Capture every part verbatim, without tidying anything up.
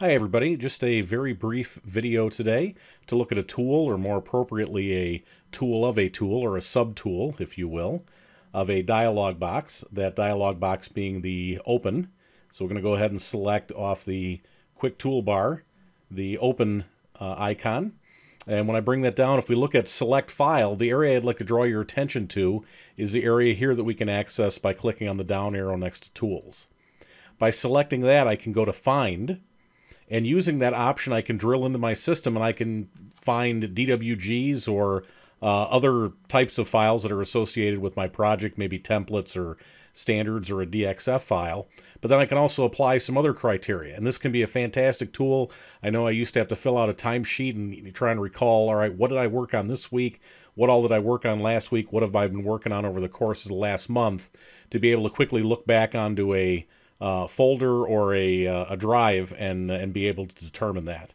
Hi everybody, just a very brief video today to look at a tool, or more appropriately a tool of a tool, or a sub-tool, if you will, of a dialog box, that dialog box being the open. So we're going to go ahead and select off the quick toolbar the open uh, icon, and when I bring that down, if we look at select file, the area I'd like to draw your attention to is the area here that we can access by clicking on the down arrow next to tools. By selecting that, I can go to find, and using that option, I can drill into my system and I can find D W Gs or uh, other types of files that are associated with my project, maybe templates or standards or a D X F file. But then I can also apply some other criteria. And this can be a fantastic tool. I know I used to have to fill out a timesheet and try and recall, all right, what did I work on this week? What all did I work on last week? What have I been working on over the course of the last month? To be able to quickly look back onto a Uh, folder or a, uh, a drive and, and be able to determine that.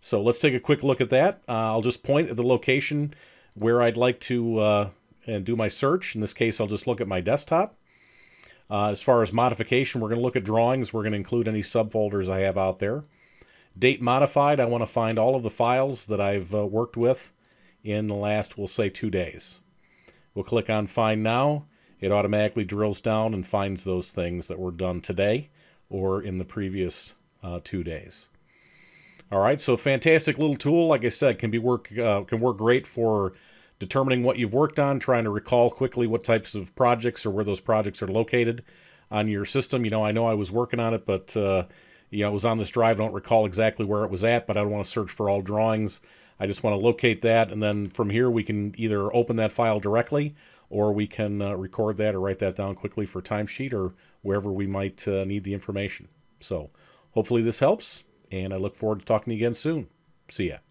So let's take a quick look at that. Uh, I'll just point at the location where I'd like to uh, and do my search. In this case, I'll just look at my desktop. Uh, as far as modification, we're going to look at drawings. We're going to include any subfolders I have out there. Date modified, I want to find all of the files that I've uh, worked with in the last, we'll say, two days. We'll click on Find Now. It automatically drills down and finds those things that were done today or in the previous uh, two days. All right, so fantastic little tool. Like I said, can be work uh, can work great for determining what you've worked on, trying to recall quickly what types of projects or where those projects are located on your system. You know, I know I was working on it, but uh, you know, it was on this drive. I don't recall exactly where it was at, but I don't want to search for all drawings. I just want to locate that, and then from here we can either open that file directly, or we can uh, record that or write that down quickly for timesheet or wherever we might uh, need the information. So hopefully this helps, and I look forward to talking to you again soon. See ya.